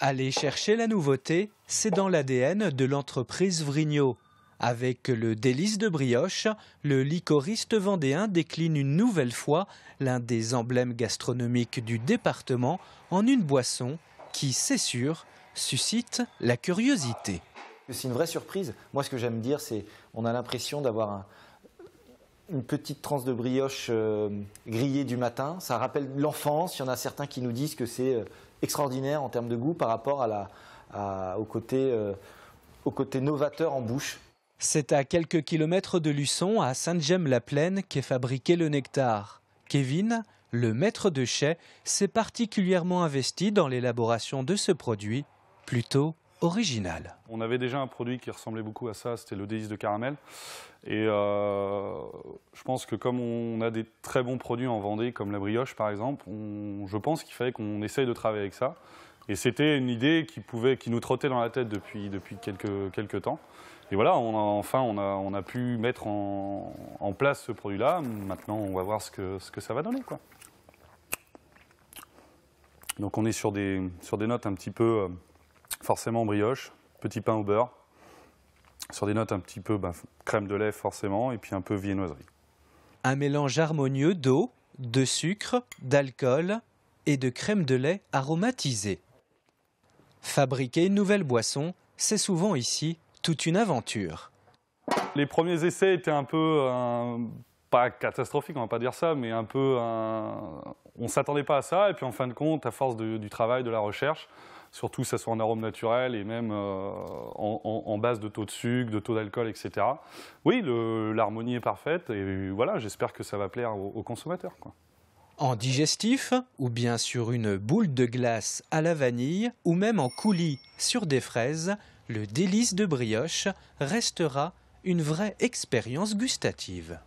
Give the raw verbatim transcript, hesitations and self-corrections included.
Aller chercher la nouveauté, c'est dans l'A D N de l'entreprise Vrignaud. Avec le délice de brioche, le licoriste vendéen décline une nouvelle fois l'un des emblèmes gastronomiques du département en une boisson qui, c'est sûr, suscite la curiosité. C'est une vraie surprise. Moi, ce que j'aime dire, c'est qu'on a l'impression d'avoir un, une petite tranche de brioche euh, grillée du matin. Ça rappelle l'enfance. Il y en a certains qui nous disent que c'est extraordinaire en termes de goût par rapport à la, à, au, côté, euh, au côté novateur en bouche. C'est à quelques kilomètres de Luçon, à Saint-Gemme-la-Plaine, qu'est fabriqué le nectar. Kevin, le maître de chai, s'est particulièrement investi dans l'élaboration de ce produit, plutôt original. On avait déjà un produit qui ressemblait beaucoup à ça, c'était le délice de caramel. Et euh, je pense que comme on a des très bons produits en Vendée, comme la brioche par exemple, on, je pense qu'il fallait qu'on essaye de travailler avec ça. Et c'était une idée qui, pouvait, qui nous trottait dans la tête depuis, depuis quelques, quelques temps. Et voilà, on a, enfin, on a, on a pu mettre en, en place ce produit-là. Maintenant, on va voir ce que, ce que ça va donner, quoi. Donc on est sur des, sur des notes un petit peu, euh, forcément brioche, petit pain au beurre, sur des notes un petit peu ben, crème de lait forcément, et puis un peu viennoiserie. Un mélange harmonieux d'eau, de sucre, d'alcool et de crème de lait aromatisée. Fabriquer une nouvelle boisson, c'est souvent ici toute une aventure. Les premiers essais étaient un peu, euh, pas catastrophiques, on va pas dire ça, mais un peu, euh, on ne s'attendait pas à ça. Et puis en fin de compte, à force de, du travail, de la recherche, surtout que ce soit en arôme naturel et même euh, en, en, en base de taux de sucre, de taux d'alcool, et cetera. Oui, l'harmonie est parfaite et voilà, j'espère que ça va plaire aux, aux consommateurs, quoi. En digestif, ou bien sur une boule de glace à la vanille, ou même en coulis sur des fraises, le délice de brioche restera une vraie expérience gustative.